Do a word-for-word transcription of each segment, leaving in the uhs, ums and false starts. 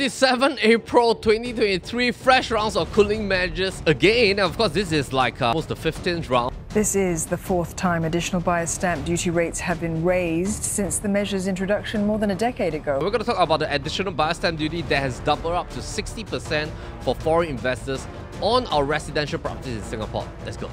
twenty-seventh of April twenty twenty-three, fresh rounds of cooling measures again. Of course, this is like uh, almost the fifteenth round. This is the fourth time additional buyer's stamp duty rates have been raised since the measure's introduction more than a decade ago. We're going to talk about the additional buyer's stamp duty that has doubled up to sixty percent for foreign investors on our residential properties in Singapore. Let's go.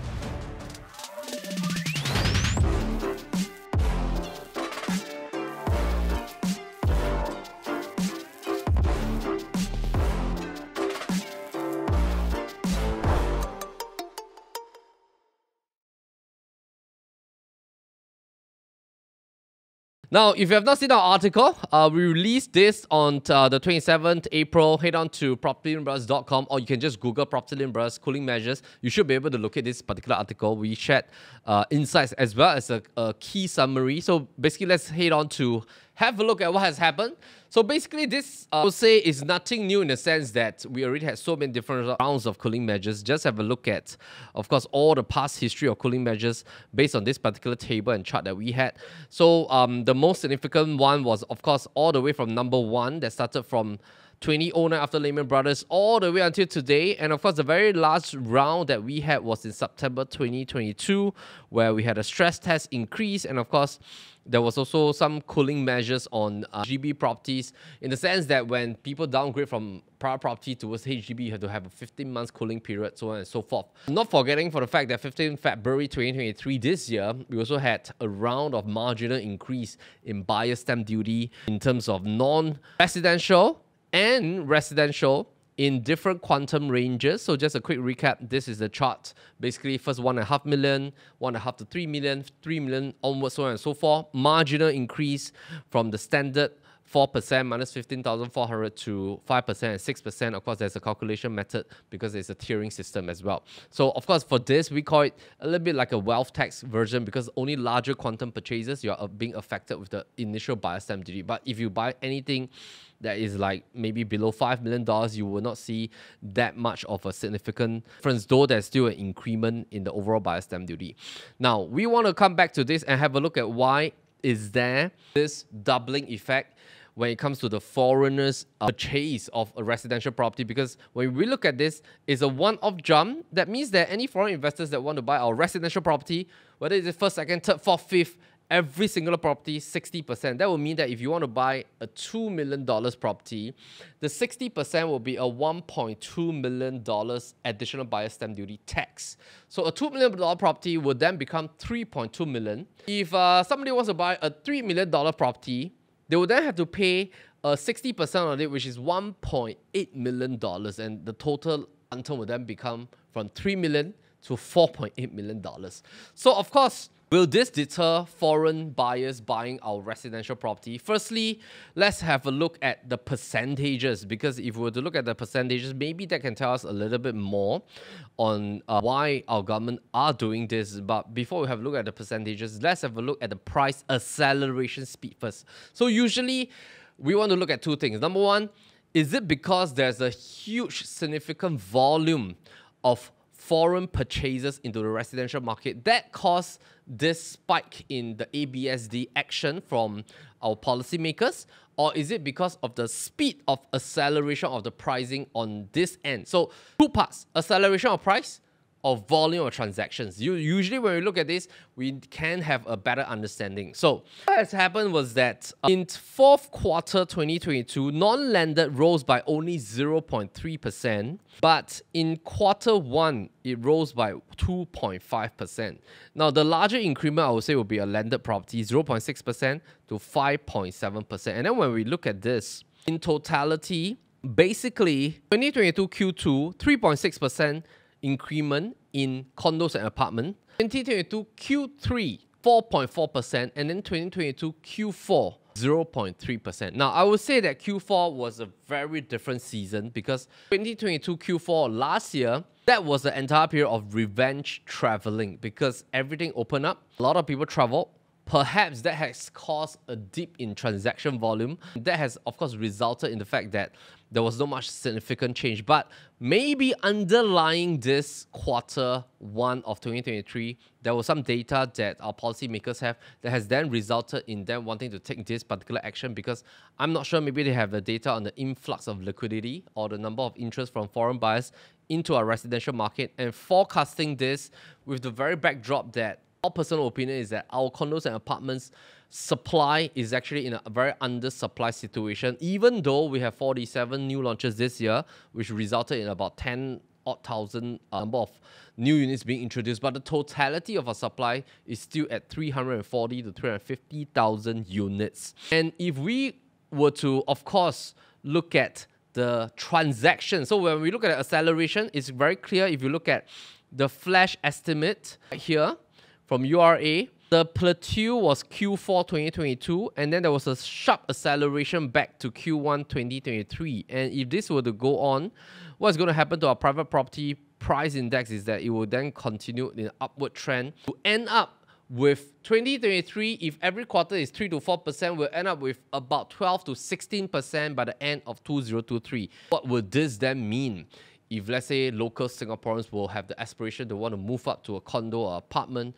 Now, if you have not seen our article, uh, we released this on uh, the twenty-seventh of April. Head on to property lim brothers dot com, or you can just Google PropertyLimBrothers cooling measures. You should be able to look at this particular article. We shared uh, insights as well as a, a key summary. So basically, let's head on to have a look at what has happened. So basically, this uh, I would say is nothing new in the sense that we already had so many different rounds of cooling measures. Just have a look at, of course, all the past history of cooling measures based on this particular table and chart that we had. So um, the most significant one was, of course, all the way from number one that started from twenty oh nine after Lehman Brothers all the way until today. And of course, the very last round that we had was in September twenty twenty-two, where we had a stress test increase. And of course, there was also some cooling measures on uh, H D B properties, in the sense that when people downgrade from prior property towards H D B, you have to have a fifteen months cooling period, so on and so forth. Not forgetting for the fact that fifteenth of February twenty twenty-three this year, we also had a round of marginal increase in buyer stamp duty in terms of non-residential and residential in different quantum ranges. So just a quick recap, this is the chart. Basically, first one and a half million, one and a half to three million, three million onwards, so on and so forth. Marginal increase from the standard four percent minus fifteen thousand four hundred to five percent and six percent. Of course, there's a calculation method because there's a tiering system as well. So of course, for this, we call it a little bit like a wealth tax version, because only larger quantum purchases, you're being affected with the initial buyer stamp duty. But if you buy anything that is like maybe below five million dollars, you will not see that much of a significant difference, though there's still an increment in the overall buyer stamp duty. Now, we want to come back to this and have a look at why is there this doubling effect when it comes to the foreigners' purchase of a residential property. Because when we look at this, it's a one-off jump. That means that any foreign investors that want to buy our residential property, whether it's the first, second, third, fourth, fifth, every single property, sixty percent. That will mean that if you want to buy a two million dollar property, the sixty percent will be a one point two million dollar additional buyer stamp duty tax. So a two million dollar property would then become three point two million dollars. If uh, somebody wants to buy a three million dollar property, they would then have to pay uh, sixty percent on it, which is one point eight million dollars. And the total until will then become from three million dollars to four point eight million dollars. So of course, will this deter foreign buyers buying our residential property? Firstly, let's have a look at the percentages, because if we were to look at the percentages, maybe that can tell us a little bit more on uh, why our government are doing this. But before we have a look at the percentages, let's have a look at the price acceleration speed first. So usually, we want to look at two things. Number one, is it because there's a huge significant volume of foreign purchases into the residential market that caused this spike in the A B S D action from our policymakers? Or is it because of the speed of acceleration of the pricing on this end? So two parts, acceleration of price or volume of transactions. You, usually when we look at this, we can have a better understanding. So what has happened was that in fourth quarter twenty twenty-two, non-landed rose by only zero point three percent, but in quarter one, it rose by two point five percent. Now, the larger increment, I would say, will be a landed property, zero point six percent to five point seven percent. And then when we look at this, in totality, basically, twenty twenty-two Q two, three point six percent, increment in condos and apartment. twenty twenty-two Q three, four point four percent, and then twenty twenty-two Q four, zero point three percent. Now, I would say that Q four was a very different season, because twenty twenty-two Q four last year, that was the entire period of revenge traveling, because everything opened up, a lot of people traveled, Perhaps that has caused a dip in transaction volume. That has, of course, resulted in the fact that there was not much significant change. But maybe underlying this quarter one of twenty twenty-three, there was some data that our policymakers have that has then resulted in them wanting to take this particular action, because I'm not sure, maybe they have the data on the influx of liquidity or the number of interest from foreign buyers into our residential market, and forecasting this with the very backdrop that our personal opinion is that our condos and apartments supply is actually in a very undersupply situation, even though we have forty-seven new launches this year, which resulted in about ten odd thousand uh, number of new units being introduced. But the totality of our supply is still at three hundred forty to three hundred fifty thousand units. And if we were to, of course, look at the transaction, so when we look at the acceleration, it's very clear if you look at the flash estimate right here from U R A, the plateau was Q four twenty twenty-two, and then there was a sharp acceleration back to Q one twenty twenty-three. And if this were to go on, what's going to happen to our private property price index is that it will then continue in an upward trend to end up with twenty twenty-three. If every quarter is three to four percent, we'll end up with about twelve to sixteen percent by the end of two thousand twenty-three. What would this then mean? If, let's say, local Singaporeans will have the aspiration to want to move up to a condo or apartment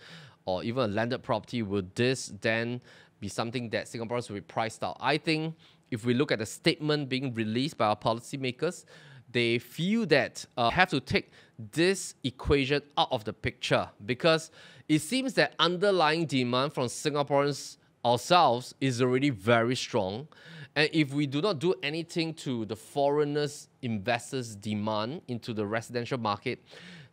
or even a landed property, would this then be something that Singaporeans will be priced out? I think if we look at the statement being released by our policymakers, they feel that uh, have to take this equation out of the picture, because it seems that underlying demand from Singaporeans ourselves is already very strong. And if we do not do anything to the foreigners' investors' demand into the residential market,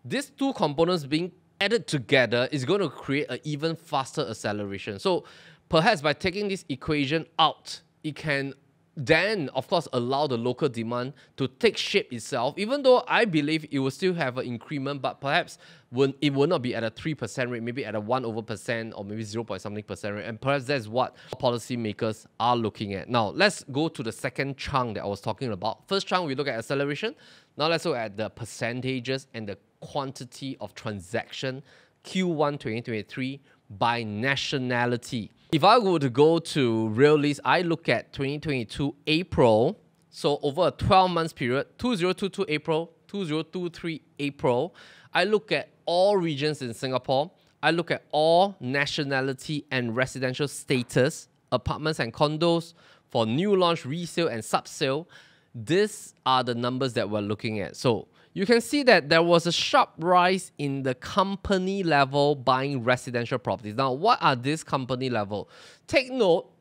these two components being added together is going to create an even faster acceleration. So perhaps by taking this equation out, it can then, of course, allow the local demand to take shape itself, even though I believe it will still have an increment, but perhaps when it will not be at a three percent rate, maybe at a one over percent or maybe zero point something percent rate. And perhaps that's what policymakers are looking at. Now, let's go to the second chunk that I was talking about. First chunk, we look at acceleration. Now, let's look at the percentages and the quantity of transaction Q one twenty twenty-three by nationality. If I were to go to Realis, I look at twenty twenty-two April, so over a twelve month period, two thousand twenty-two April, two thousand twenty-three April, I look at all regions in Singapore, I look at all nationality and residential status, apartments and condos for new launch, resale and sub-sale. These are the numbers that we're looking at. So you can see that there was a sharp rise in the company level buying residential properties. Now, what are these company level? Take note,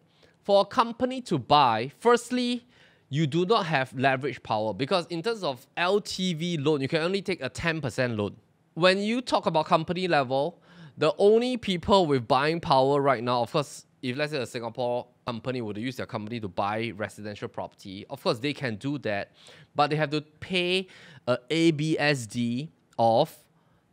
for a company to buy, firstly, you do not have leverage power, because in terms of L T V loan, you can only take a ten percent loan. When you talk about company level, the only people with buying power right now, of course, if let's say a Singapore company would use their company to buy residential property, of course they can do that, but they have to pay an A B S D of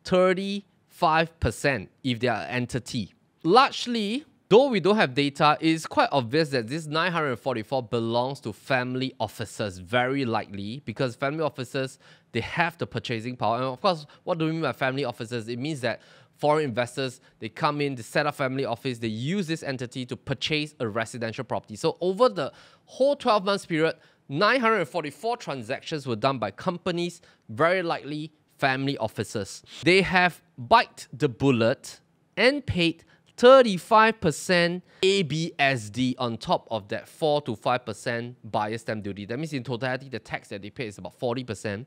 thirty-five percent if they are an entity. Largely, though we don't have data, it's quite obvious that this nine hundred forty-four belongs to family offices, very likely, because family offices, they have the purchasing power. And of course, what do we mean by family offices? It means that foreign investors, they come in, they set up family office, they use this entity to purchase a residential property. So over the whole twelve months period, nine hundred forty-four transactions were done by companies, very likely family offices. They have bit the bullet and paid thirty-five percent A B S D on top of that four to five percent buyer stamp duty. That means in totality, the tax that they pay is about forty percent,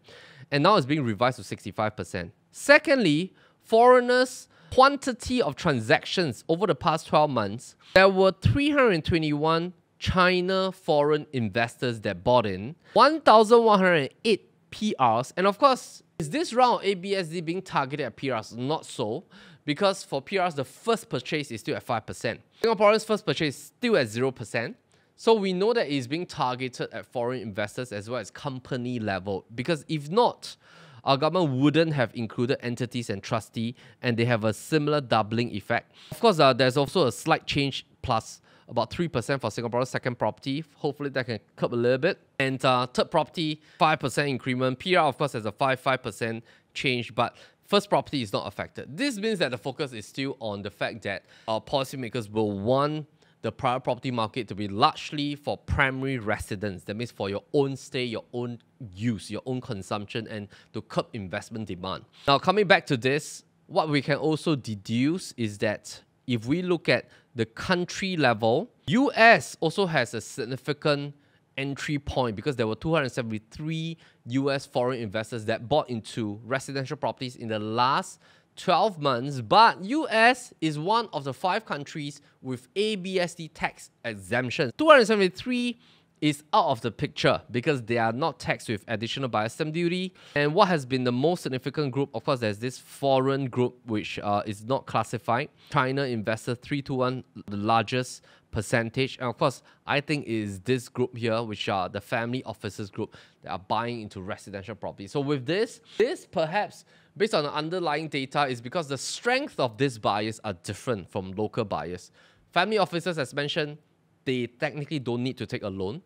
and now it's being revised to sixty-five percent. Secondly, foreigners' quantity of transactions over the past twelve months, there were three hundred twenty-one China foreign investors that bought in, one thousand one hundred eight P Rs. And of course, is this round of A B S D being targeted at P Rs? Not so, because for P Rs, the first purchase is still at five percent. Singaporeans' first purchase is still at zero percent. So we know that it's being targeted at foreign investors as well as company level, because if not, our government wouldn't have included entities and trustee, and they have a similar doubling effect. Of course, uh, there's also a slight change, plus about three percent for Singapore's second property. Hopefully that can curb a little bit. And uh, third property, five percent increment. P R, of course, has a five five percent change, but first property is not affected. This means that the focus is still on the fact that our policymakers will want the private property market to be largely for primary residence. That means for your own stay, your own use, your own consumption, and to curb investment demand. Now, coming back to this, what we can also deduce is that if we look at the country level, U S also has a significant entry point because there were two hundred seventy-three U S foreign investors that bought into residential properties in the last twelve months, but U S is one of the five countries with A B S D tax exemptions. two hundred seventy-three is out of the picture because they are not taxed with additional buyer's stamp duty. And what has been the most significant group, of course, there's this foreign group which uh, is not classified. China investor three to one, the largest percentage. And of course, I think is this group here, which are the family offices group that are buying into residential property. So with this, this perhaps based on the underlying data is because the strength of these buyers are different from local buyers. Family offices, as mentioned, they technically don't need to take a loan.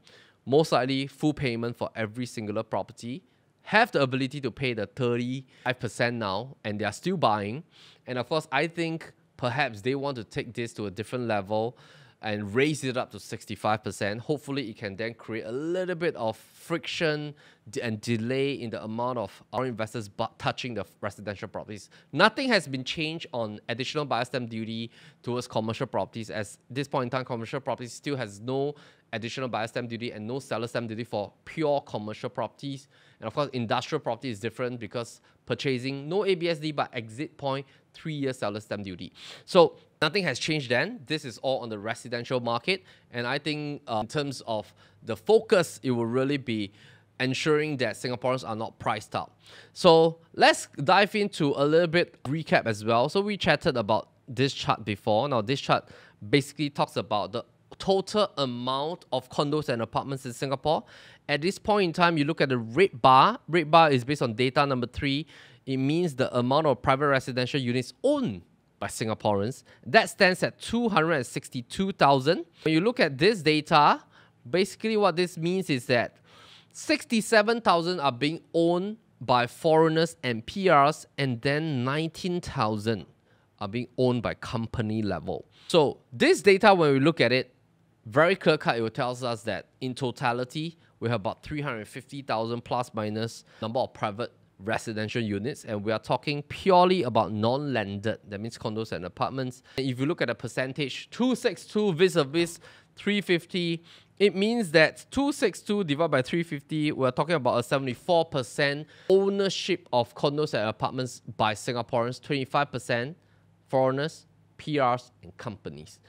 Most likely, full payment for every singular property. Have the ability to pay the thirty-five percent now, and they are still buying. And of course, I think perhaps they want to take this to a different level and raise it up to sixty-five percent. Hopefully, it can then create a little bit of friction and delay in the amount of our investors touching the residential properties. Nothing has been changed on additional buyer's stamp duty towards commercial properties, as at this point in time, commercial properties still has no additional buyer's stamp duty and no seller stamp duty for pure commercial properties. And of course, industrial property is different because purchasing, no A B S D, but exit point, three-year seller stamp duty. So nothing has changed then. This is all on the residential market. And I think uh, in terms of the focus, it will really be ensuring that Singaporeans are not priced out. So let's dive into a little bit recap as well. So we chatted about this chart before. Now this chart basically talks about the total amount of condos and apartments in Singapore. At this point in time, you look at the red bar. Red bar is based on data number three. It means the amount of private residential units owned by Singaporeans. That stands at two hundred sixty-two thousand. When you look at this data, basically what this means is that sixty-seven thousand are being owned by foreigners and P Rs, and then nineteen thousand are being owned by company level. So this data, when we look at it, very clear-cut, it will tell us that in totality, we have about three hundred fifty thousand plus minus number of private residential units, and we are talking purely about non-landed, that means condos and apartments. And if you look at the percentage, two sixty-two vis-a-vis three fifty, it means that two sixty-two divided by three fifty, we're talking about a seventy-four percent ownership of condos and apartments by Singaporeans, twenty-five percent foreigners, P Rs, and companies.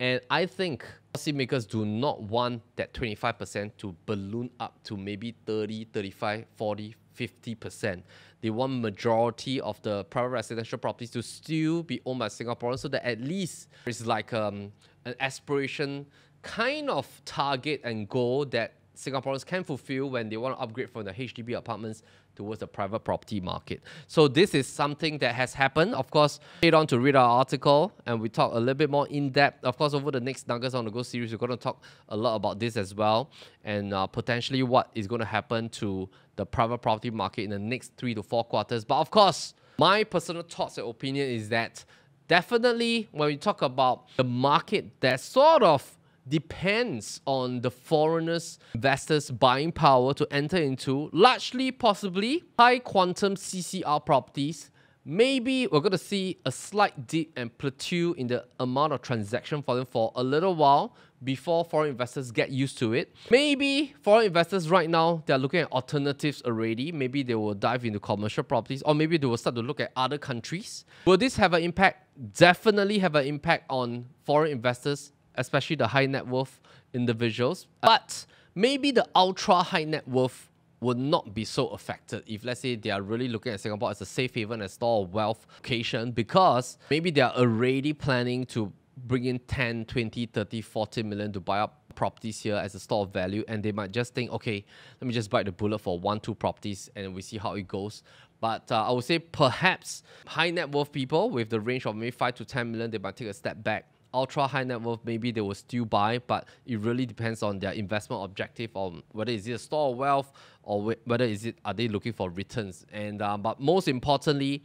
And I think policymakers do not want that twenty-five percent to balloon up to maybe thirty, thirty-five, forty, fifty percent. They want majority of the private residential properties to still be owned by Singaporeans, so that at least there's like um, an aspiration kind of target and goal that Singaporeans can fulfill when they want to upgrade from the H D B apartments towards the private property market. So this is something that has happened. Of course, head on to read our article and we talk a little bit more in depth. Of course, over the next Nuggets on the Go series, we're going to talk a lot about this as well, and uh, potentially what is going to happen to the private property market in the next three to four quarters. But of course, my personal thoughts and opinion is that definitely when we talk about the market, that sort of depends on the foreigners, investors' buying power to enter into, largely possibly high quantum C C R properties. Maybe we're going to see a slight dip and plateau in the amount of transaction volume for a little while before foreign investors get used to it. Maybe foreign investors right now, they're looking at alternatives already. Maybe they will dive into commercial properties, or maybe they will start to look at other countries. Will this have an impact? Definitely have an impact on foreign investors, especially the high net worth individuals. But maybe the ultra high net worth would not be so affected if, let's say, they are really looking at Singapore as a safe haven, a store of wealth location, because maybe they are already planning to bring in ten, twenty, thirty, forty million to buy up properties here as a store of value, and they might just think, okay, let me just bite the bullet for one, two properties and we see how it goes. But uh, I would say perhaps high net worth people with the range of maybe five to ten million, they might take a step back ultra high net worth, maybe they will still buy, but it really depends on their investment objective, on whether is it a store of wealth or whether is it are they looking for returns. And uh, but most importantly,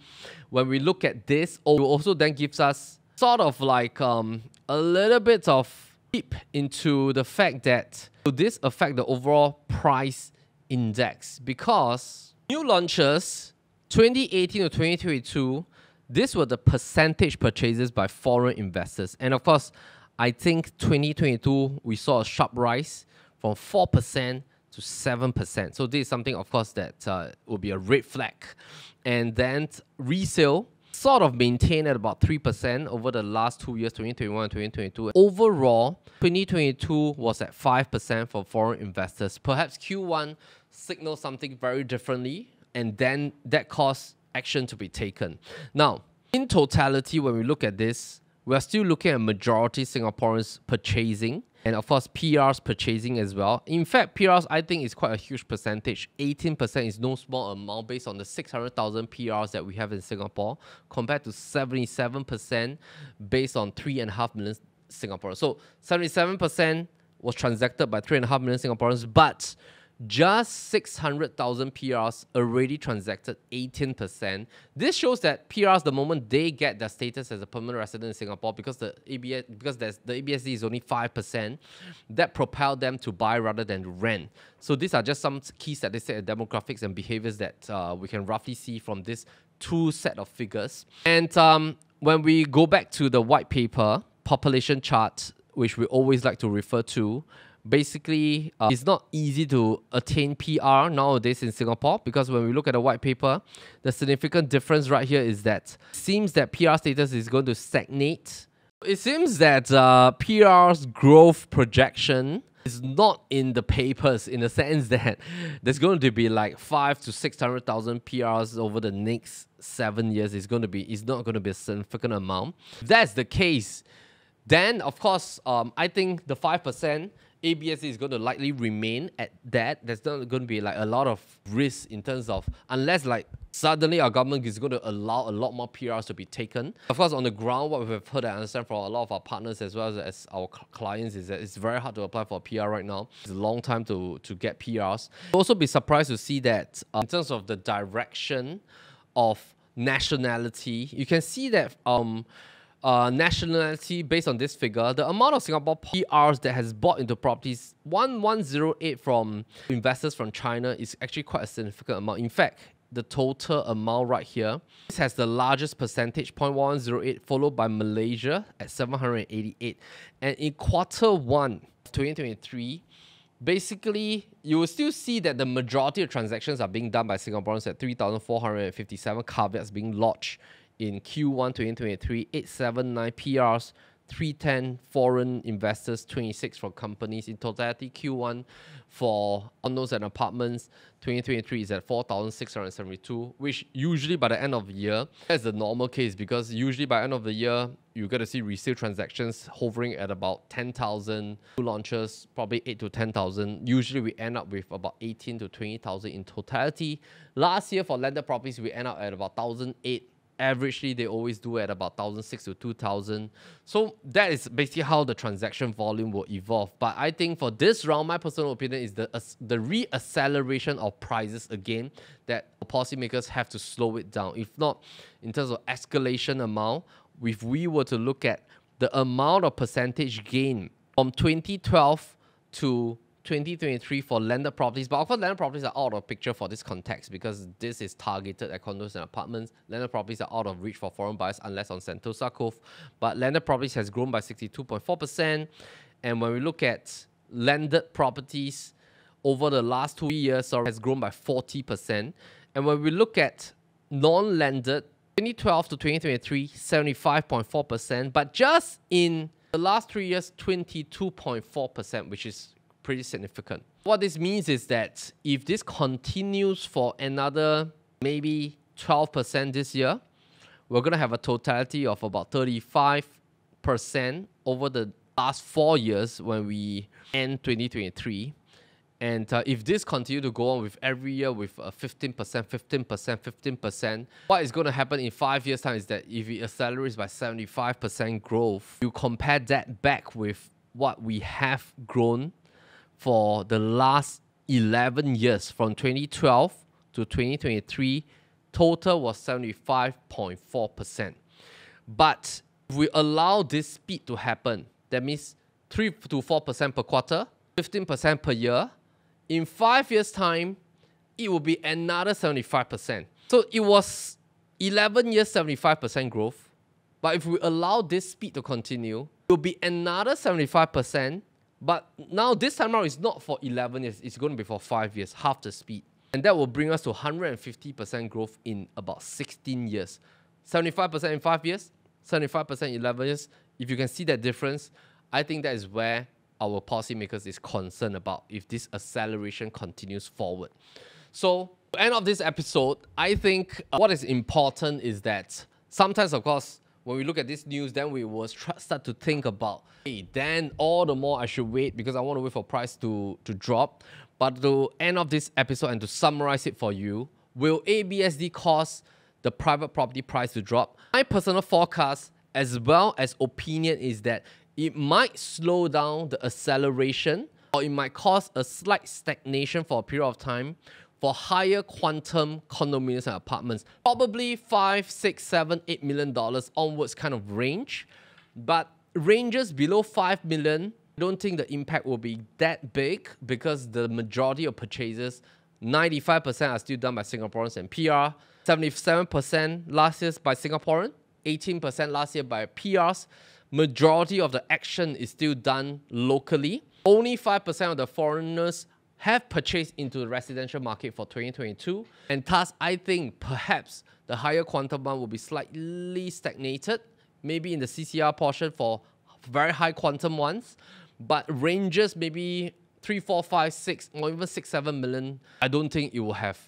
when we look at this, it also then gives us sort of like um, a little bit of peep into the fact that will this affect the overall price index, because new launches twenty eighteen to twenty twenty-two, these were the percentage purchases by foreign investors. And of course, I think twenty twenty-two, we saw a sharp rise from four percent to seven percent. So this is something, of course, that uh, will be a red flag. And then resale sort of maintained at about three percent over the last two years, twenty twenty-one and twenty twenty-two. Overall, twenty twenty-two was at five percent for foreign investors. Perhaps Q one signals something very differently, and then that caused action to be taken. Now, in totality, when we look at this, we're still looking at majority Singaporeans purchasing, and of course, P Rs purchasing as well. In fact, P Rs, I think, is quite a huge percentage. eighteen percent is no small amount based on the six hundred thousand P Rs that we have in Singapore, compared to seventy-seven percent based on three point five million Singaporeans. So seventy-seven percent was transacted by three point five million Singaporeans, but just six hundred thousand P Rs already transacted eighteen percent. This shows that P Rs, the moment they get their status as a permanent resident in Singapore, because the A B S, because there's, the A B S D is only five percent, that propelled them to buy rather than to rent. So these are just some key statistics and demographics and behaviors that uh, we can roughly see from this two set of figures. And um, when we go back to the white paper population chart, which we always like to refer to, basically, uh, it's not easy to attain P R nowadays in Singapore, because when we look at the white paper, the significant difference right here is that it seems that P R status is going to stagnate. It seems that uh, P R's growth projection is not in the papers, in the sense that there's going to be like five to six hundred thousand P Rs over the next seven years. It's going to be, it's not going to be a significant amount. If that's the case, then of course, um, I think the five percent. A B S D is going to likely remain at that. There's not going to be like a lot of risk in terms of, unless like suddenly our government is going to allow a lot more P Rs to be taken. Of course, on the ground, what we've heard and understand from a lot of our partners as well as our clients is that it's very hard to apply for a P R right now. It's a long time to, to get P Rs. You'll also be surprised to see that uh, in terms of the direction of nationality, you can see that um. Uh, nationality, based on this figure, the amount of Singapore P Rs that has bought into properties, one one zero eight from investors from China, is actually quite a significant amount. In fact, the total amount right here, this has the largest percentage, zero point one one zero eight, followed by Malaysia at seven hundred eighty-eight. And in quarter one, twenty twenty-three, basically, you will still see that the majority of transactions are being done by Singaporeans at three thousand four hundred fifty-seven, caveats being lodged. In Q one twenty twenty-three, eight seventy-nine P Rs, three ten foreign investors, twenty-six for companies. In totality, Q one for condos and apartments twenty twenty-three is at four thousand six hundred seventy-two, which usually by the end of the year, that's the normal case, because usually by the end of the year, you're going to see resale transactions hovering at about ten thousand, new launches probably eight to ten thousand. Usually we end up with about eighteen to twenty thousand in totality. Last year for landed properties, we end up at about one thousand eight. Averagely, they always do at about one thousand six to two thousand. So that is basically how the transaction volume will evolve. But I think for this round, my personal opinion is the, uh, the reacceleration of prices again, that policymakers have to slow it down. If not, in terms of escalation amount, if we were to look at the amount of percentage gain from twenty twelve to twenty twenty-three for landed properties, but of course landed properties are out of picture for this context, because this is targeted at condos and apartments. Landed properties are out of reach for foreign buyers unless on Sentosa Cove, but landed properties has grown by sixty-two point four percent. And when we look at landed properties over the last two years, sorry, has grown by forty percent. And when we look at non-landed, twenty twelve to twenty twenty-three, seventy-five point four percent, but just in the last three years, twenty-two point four percent, which is pretty significant. What this means is that if this continues for another maybe twelve percent this year, we're going to have a totality of about thirty-five percent over the last four years when we end twenty twenty-three. And uh, if this continue to go on with every year with fifteen percent, fifteen percent, fifteen percent, what is going to happen in five years' time is that if it accelerates by seventy-five percent growth, you compare that back with what we have grown for the last eleven years, from twenty twelve to twenty twenty-three, total was seventy-five point four percent. But if we allow this speed to happen, that means three to four percent per quarter, fifteen percent per year, in five years' time, it will be another seventy-five percent. So it was eleven years, seventy-five percent growth. But if we allow this speed to continue, it will be another seventy-five percent. But now this time around, it's not for eleven years. It's going to be for five years, half the speed. And that will bring us to one hundred fifty percent growth in about sixteen years. seventy-five percent in five years, seventy-five percent in eleven years. If you can see that difference, I think that is where our policymakers is concerned about if this acceleration continues forward. So, to end of this episode, I think uh, what is important is that sometimes, of course, when we look at this news, then we will start to think about, hey, then all the more I should wait because I want to wait for price to, to drop. But to end of this episode and to summarize it for you, will A B S D cause the private property price to drop? My personal forecast as well as opinion is that it might slow down the acceleration, or it might cause a slight stagnation for a period of time for higher quantum condominiums and apartments. Probably five, six, seven, eight million dollars onwards kind of range. But ranges below five million, I don't think the impact will be that big because the majority of purchases, ninety-five percent are still done by Singaporeans and P R, seventy-seven percent last year by Singaporean, eighteen percent last year by P Rs. Majority of the action is still done locally. Only five percent of the foreigners have purchased into the residential market for twenty twenty-two. And thus, I think perhaps the higher quantum one will be slightly stagnated, maybe in the C C R portion for very high quantum ones, but ranges maybe three, four, five, six, or even six, seven million, I don't think it will have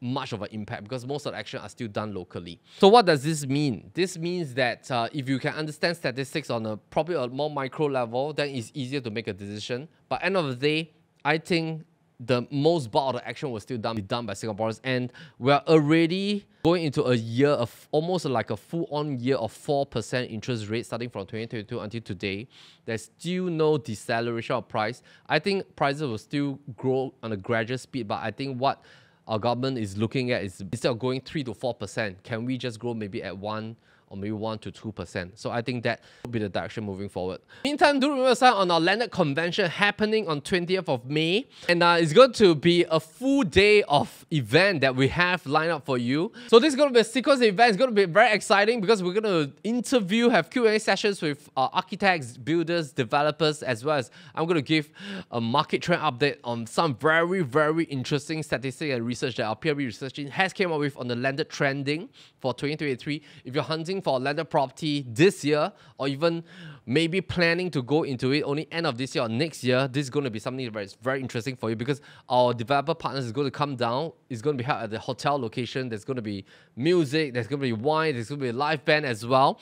much of an impact because most of the action are still done locally. So what does this mean? This means that uh, if you can understand statistics on a probably a more micro level, then it's easier to make a decision. But end of the day, I think the most bulk of the action was still done, done by Singaporeans, and we're already going into a year of almost like a full-on year of four percent interest rate starting from twenty twenty-two until today. There's still no deceleration of price. I think prices will still grow on a gradual speed, but I think what our government is looking at is instead of going three to four percent, can we just grow maybe at one or maybe one to two percent? So I think that will be the direction moving forward. Meantime, do remember to sign on our Landed Convention happening on twentieth of May. And uh, it's going to be a full day of event that we have lined up for you. So this is going to be a sequence of events. It's going to be very exciting because we're going to interview, have Q and A sessions with uh, architects, builders, developers, as well as I'm going to give a market trend update on some very, very interesting statistics and research that our P R B research team has came up with on the landed trending for twenty twenty-three. If you're hunting for landed property this year, or even maybe planning to go into it only end of this year or next year, this is going to be something that is very interesting for you because our developer partners is going to come down. It's going to be held at the hotel location. There's going to be music, there's going to be wine, there's going to be a live band as well.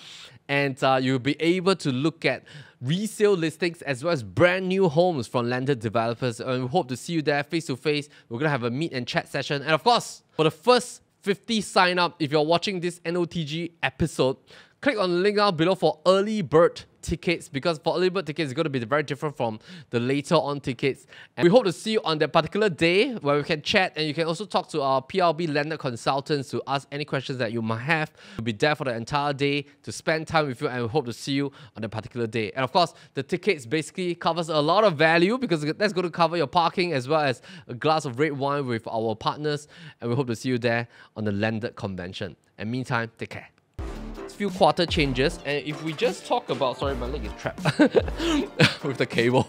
And uh, you'll be able to look at resale listings as well as brand new homes from landed developers. And we hope to see you there face to face. We're going to have a meet and chat session. And of course, for the first fifty sign up, if you're watching this N O T G episode, click on the link down below for early bird tickets, because for early bird tickets, it's going to be very different from the later on tickets. And we hope to see you on that particular day where we can chat, and you can also talk to our P R B lender consultants to ask any questions that you might have. We'll be there for the entire day to spend time with you, and we hope to see you on that particular day. And of course, the tickets basically covers a lot of value because that's going to cover your parking as well as a glass of red wine with our partners. And we hope to see you there on the Landed Convention. And meantime, take care. Few quarter changes, and if we just talk about, sorry, my leg is trapped with the cable.